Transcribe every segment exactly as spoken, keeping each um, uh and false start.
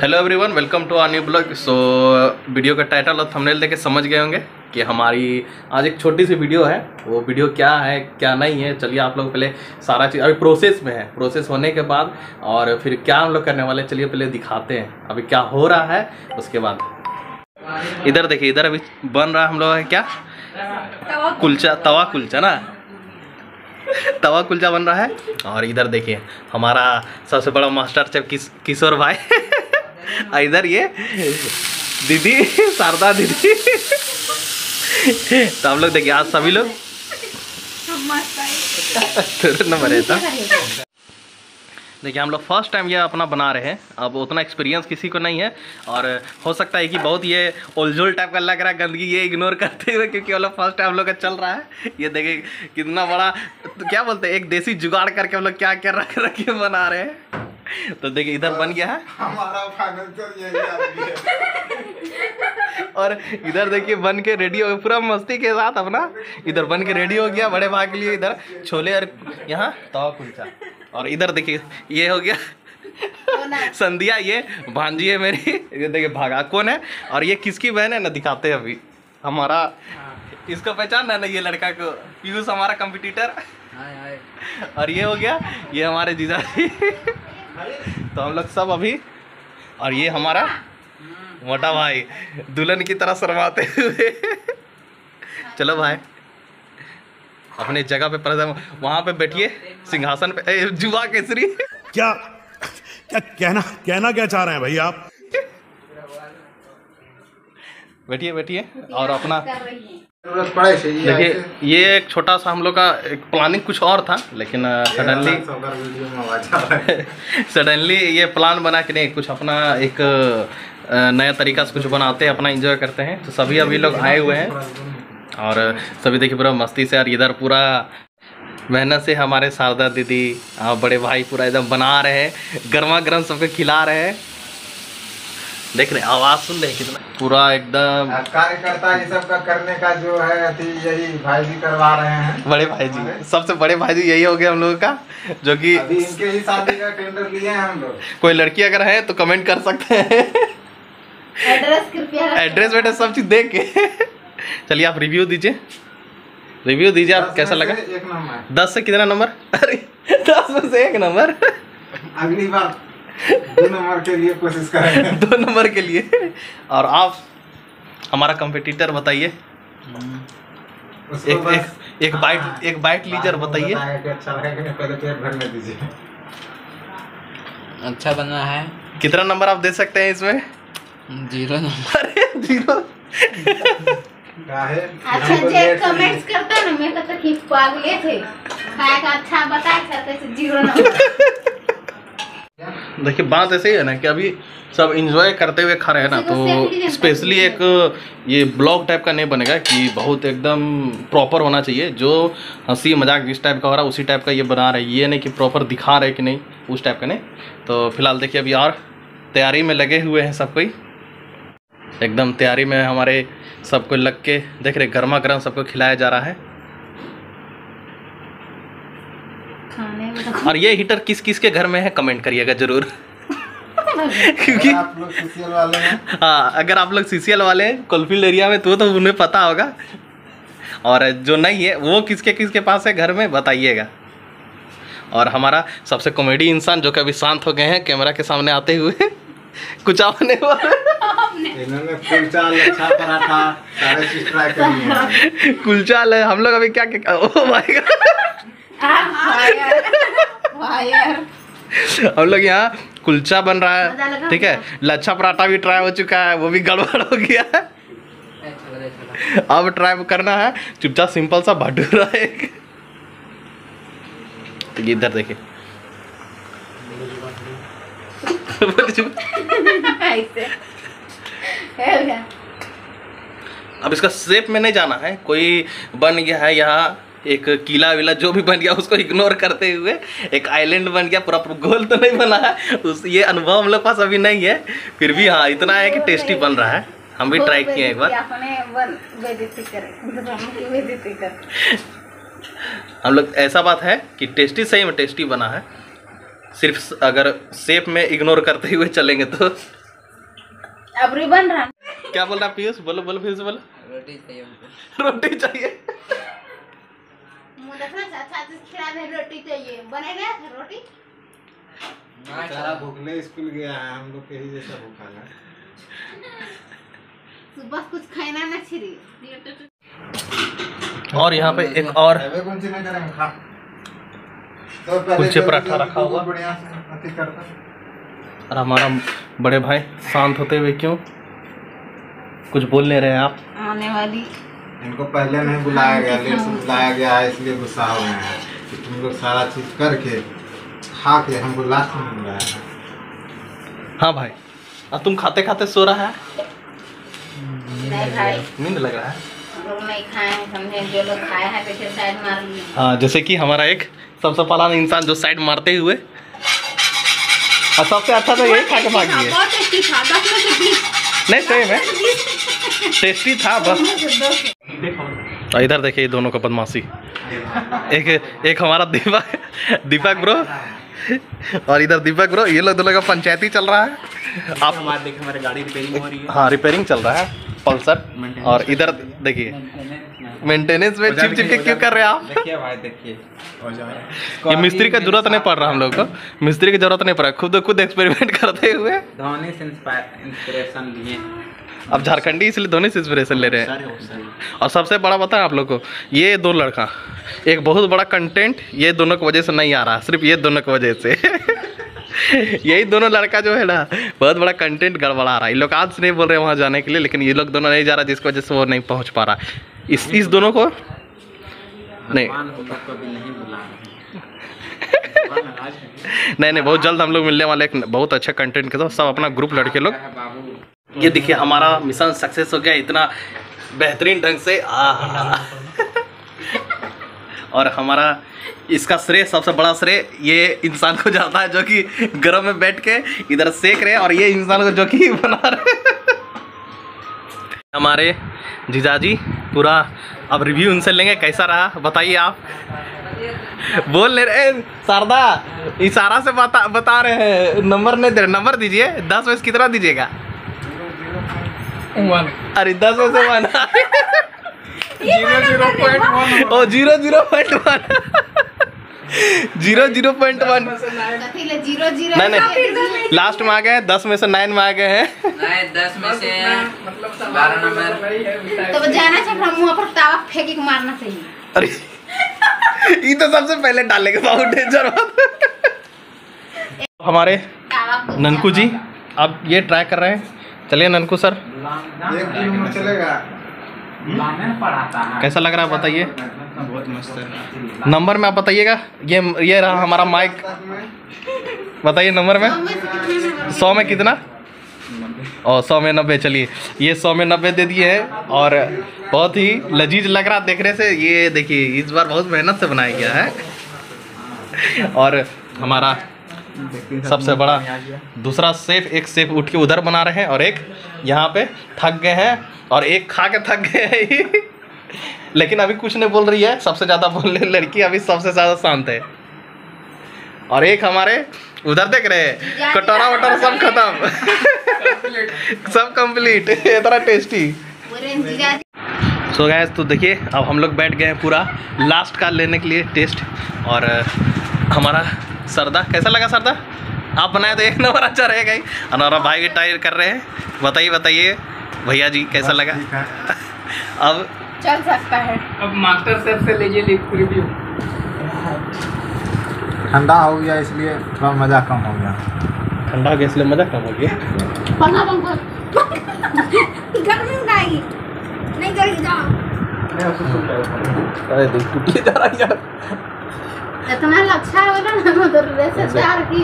Hello everyone, welcome to our new blog. So video का title और thumbnail देख के समझ गए होंगे कि हमारी आज एक छोटी सी वीडियो है। वो वीडियो क्या है क्या नहीं है, चलिए आप लोग पहले सारा चीज़ अभी प्रोसेस में है, प्रोसेस होने के बाद और फिर क्या हम लोग करने वाले, चलिए पहले दिखाते हैं अभी क्या हो रहा है। उसके बाद इधर देखिए, इधर अभी बन रहा हम लोग है क्या, कुल्चा, तवा कुल्चा ना, तवा कुल्चा बन रहा है। और इधर देखिए हमारा सबसे बड़ा मास्टर शेफ किस, किशोर भाई, और इधर ये दीदी शारदा दीदी। तो हम लोग देखिए आज सभी लोग नंबर है था। देखिए हम लोग फर्स्ट टाइम ये अपना बना रहे हैं, अब उतना एक्सपीरियंस किसी को नहीं है और हो सकता है कि बहुत ये उलझुल टाइप का लग रहा है, गंदगी ये इग्नोर करते हुए, क्योंकि वो लोग फर्स्ट टाइम हम लोग का चल रहा है। ये देखिए कितना बड़ा तो क्या बोलते हैं, एक देसी जुगाड़ करके हम लोग क्या क्या रख रख के बना रहे हैं। तो देखिए इधर बन गया है हमारा फाइनल, और इधर देखिए बन के रेडी हो गया पूरा मस्ती के साथ अपना, इधर बन के रेडी हो गया बड़े भाग के लिए। इधर छोले और यहाँ तवा कुलचा, और इधर देखिए ये हो गया संध्या, ये भांजी है मेरी, ये देखिए भागा कौन है और ये किसकी बहन है ना, दिखाते हैं अभी हमारा, इसको पहचान है ना, ये लड़का को पीयूष हमारा कंपटीटर। और ये हो गया ये हमारे जीजा जी। तो हम लोग सब अभी, और ये हमारा मोटा भाई दुल्हन की तरह शर्माते हुए। चलो भाई अपने जगह पे प्रथम वहाँ पे बैठिए सिंहासन पे, जुआ केसरी। क्या क्या कहना कहना क्या चाह रहे हैं भाई आप, बैठिए बैठिए। और अपना देखिए ये एक छोटा सा हम लोग का एक प्लानिंग कुछ और था, लेकिन सडनली सडनली ये प्लान बना कि नहीं कुछ अपना एक नया तरीका से कुछ बनाते हैं, अपना एंजॉय करते हैं। तो सभी अभी लोग आए हुए हैं और सभी देखिए पूरा मस्ती से, और इधर पूरा मेहनत से हमारे शारदा दीदी और बड़े भाई पूरा एकदम बना रहे हैं, गर्मा गर्म सबको खिला रहे हैं। देख रहे आवाज़ सुन रहे कितना पूरा एकदम कार्यकर्ता ये सब का करने का जो है, यही भाई जी करवा रहे हैं, बड़े भाई जी, सबसे बड़े भाई जी यही हो गए हम लोगों का, जो कि इनके ही शादी का टेंडर लिए हैं हम लोग। कोई लड़की अगर है तो कमेंट कर सकते हैं, एड्रेस वेड्रेस सब चीज़ देख के। चलिए आप रिव्यू दीजिए, रिव्यू दीजिए आप कैसा लगा। एक नंबर, दस से कितना नंबर, अरे दस में से एक नंबर। अगली बार दो नंबर के लिए कोशिश करेंगे, दो नंबर के लिए। और आप हमारा कंपटीटर बताइए, एक एक एक बाइट एक बाइट लीजिए बताइए। अच्छा लगेगा पहले पेट भरने दीजिए, अच्छा बना है। कितना नंबर आप दे सकते हैं इसमें? Zero number, zero. अच्छा जे कमेंट्स करता ना, मैं कहता कि पागले थे, खाया का अच्छा बता सकते से जीरो नंबर। देखिए बात ऐसे ही है ना कि अभी सब एंजॉय करते हुए खा रहे हैं ना, तो स्पेशली एक ये ब्लॉग टाइप का नहीं बनेगा कि बहुत एकदम प्रॉपर होना चाहिए। जो हंसी मजाक जिस टाइप का हो रहा है उसी टाइप का ये बना रहे, ये नहीं कि प्रॉपर दिखा रहे कि नहीं उस टाइप का नहीं। तो फिलहाल देखिए अभी और तैयारी में लगे हुए हैं सब कोई, एकदम तैयारी में हमारे सबको लग के, देख रहे गर्मा गर्म सबको खिलाया जा रहा है। खाने में और ये हीटर किस किस के घर में है कमेंट करिएगा जरूर। क्योंकि आप लोग सीसीएल वाले हैं, हाँ अगर आप लोग सीसीएल वाले हैं कोलफील्ड एरिया में तो तो उन्हें पता होगा, और जो नहीं है वो किसके किसके पास है घर में बताइएगा। और हमारा सबसे कॉमेडी इंसान जो कि अभी शांत हो गए हैं कैमरा के सामने आते हुए, कुछ आपने कुलचा हम लोग अभी क्या क्या, ओ भाई हम लोग यहाँ कुलचा बन रहा है, ठीक है, लच्छा पराठा भी ट्राई हो चुका है, वो भी गड़बड़ हो गया है। अब ट्राई करना है चुपचाप सिंपल सा भटूरा एक। तो इधर देखिए अब इसका शेप में नहीं जाना है, कोई बन गया है यहाँ एक किला विला जो भी बन गया उसको इग्नोर करते हुए, एक आइलैंड बन गया, पूरा गोल तो नहीं बना है उस, ये अनुभव हम लोग पास अभी नहीं है, फिर भी हाँ इतना है कि टेस्टी बन रहा है, हम भी ट्राई किए एक बार। हम लोग ऐसा बात है कि टेस्टी, सही में टेस्टी बना है। सिर्फ अगर शेप में इग्नोर करते हुए चलेंगे तो अब रिबन रहा। क्या बोल रहा पीयूष? बोलो बोलो पीयूष बोलो। रोटी चाहिए, रोटी चाहिए। रोटी चाहिए, बनेगा रोटी। भूखने स्कूल गया है, हम लोग के ही जैसा भूखा है। सुबह कुछ खाना ना छिड़ी। और यहाँ पे एक और कुलचे पराठा रखा हुआ। और हमारा बड़े भाई शांत होते हुए क्यों कुछ बोल नहीं रहे आप? आने वाली इनको पहले नहीं बुलाया गया, लेट से बुलाया गया है, इसलिए गुस्सा हो रहे हैं कि तुम लोग सारा चीज करके खा के हमको लास्ट में बुलाया है। हाँ भाई, और तुम खाते खाते सो रहा है? नींद लग रहा है? लोग नहीं खाए समझे, जो लोग खाए हैं पीछे साइड मार लिए। हाँ, जैसे कि हमारा एक सबसे पहला इंसान जो साइड मारते हुए, और सबसे अच्छा तो यही खा के भाग गए। नहीं सही है, टेस्टी था बस। और इधर देखिए दोनों का बदमाशी, एक एक हमारा दीपक दीपक ब्रो और इधर दीपक ब्रो, ये लोग दोनों का पंचायती चल रहा है। आप हमारे देख हमारे गाड़ी रिपेयरिंग हो रही है। हाँ रिपेयरिंग चल रहा है, पल्सर। और इधर देखिए मेंटेनेंस में चिप चिप के क्यों कर रहे हैं आप? देखिए भाई देखिए, ये मिस्त्री का जरूरत नहीं पड़ रहा, हम लोग को मिस्त्री की जरूरत नहीं पड़ रहा, खुद खुद एक्सपेरिमेंट करते हुए। धोनी से इंस्पिरेशन लिए, अब झारखंडी इसलिए धोनी से इंस्पिरेशन ले रहे हैं। और सबसे बड़ा पता है आप लोग को, ये दो लड़का एक बहुत बड़ा कंटेंट ये दोनों की वजह से नहीं आ रहा, सिर्फ ये दोनों की वजह से। यही दोनों लड़का जो है ना बहुत बड़ा कंटेंट गड़बड़ा रहा है। ये लोग आज नहीं बोल रहे वहाँ जाने के लिए, लेकिन ये लोग दोनों नहीं जा रहा, जिसकी वजह से वो नहीं पहुँच पा रहा। इस इस दोनों को नहीं नहीं नहीं बहुत जल्द हम लोग मिलने वाले एक बहुत अच्छा कंटेंट के साथ, सब अपना ग्रुप लड़के लोग। ये देखिए हमारा मिशन सक्सेस हो गया, इतना बेहतरीन ढंग से। और हमारा इसका श्रेय, सबसे बड़ा श्रेय ये इंसान को जाता है जो कि गर्म में बैठ के इधर सेक रहे, और ये इंसान को जो कि बना रहे। हमारे जीजाजी पूरा अब रिव्यू उनसे लेंगे, कैसा रहा बताइए आप। बोल ले रहे शारदा, इशारा से बता बता रहे हैं, नंबर नहीं दे रहे। नंबर दीजिए, दस में कितना दीजिएगा? वन। अरे दस में से one. Zero zero point one. ओ zero zero point one. Zero zero point one. नहीं नहीं लास्ट में आ गए, दस में से नाइन में आ गए हैं। नहीं दस में से बारह नंबर। तो जाना चाहिए अपना मुँह पर तावा फेंक के मारना चाहिए। अरे ये तो सबसे पहले डालेंगे, बहुत डेंजर बात। हमारे ननकू जी अब ये ट्राई कर रहे हैं। चलिए ननकू सर, एक किलो चलेगा। कैसा लग रहा है बताइए? बहुत मस्त है। नंबर में आप बताइएगा। ये ये रहा हमारा माइक, बताइए नंबर में सौ में कितना? और सौ में नब्बे। चलिए ये सौ में नब्बे दे दिए हैं, और बहुत ही लजीज लग रहा देखने से। ये देखिए इस बार बहुत मेहनत से बनाया गया है। और हमारा सबसे बड़ा दूसरा सेफ, एक सेफ उठ के उधर बना रहे हैं, और एक यहाँ पे थक गए हैं, और एक खा के थक गए हैं। लेकिन अभी कुछ नहीं बोल रही है, सबसे ज़्यादा बोलने लड़की अभी सबसे ज़्यादा शांत है। और एक हमारे उधर देख रहे हैं, कटोरा वटोरा सब खत्म। सब कंप्लीट, इतना टेस्टी। सो गाइस, तो देखिए अब हम लोग बैठ गए हैं पूरा लास्ट का लेने के लिए टेस्ट। और हमारा सरदा, कैसा लगा सरदा? आप बनाए तो एक नंबर अच्छा रहेगा ही। अनारा भाई भी टायर कर रहे हैं, बताइए बताइए भैया जी कैसा लगा? अब चल सकता है, अब मास्टर शेफ से लीजिए रिव्यू। ठंडा हो गया इसलिए थोड़ा मज़ा कम हो गया। ठंडा हो गया इसलिए मज़ा कम हो गया। गर्मी आएगी नहीं करेगी, जा रहा यार इतना अच्छा है ना। हम तो वैसे चार की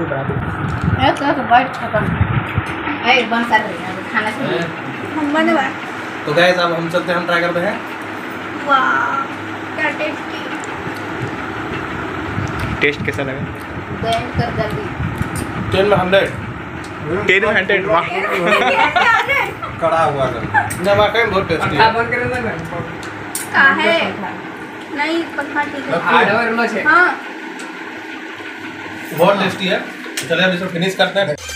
एक एक बाइट खत्म, एक बन सा खाना से हम बनवा। तो गाइस अब हम चलते हैं, हम ट्राई करते हैं। वाह क्या टेस्टी। टेस्ट कैसा लगा? दे कर जल्दी। टेन में हंड्रेड, टेन में हंड्रेड। वाह कड़ा हुआ ना जब आके बहुत टेस्टी है। बन करना का है नहीं पक्का ठीक है। हार्ड और मच है। हाँ बहुत टेस्टी है। चलिए अब इसको फिनिश करते हैं।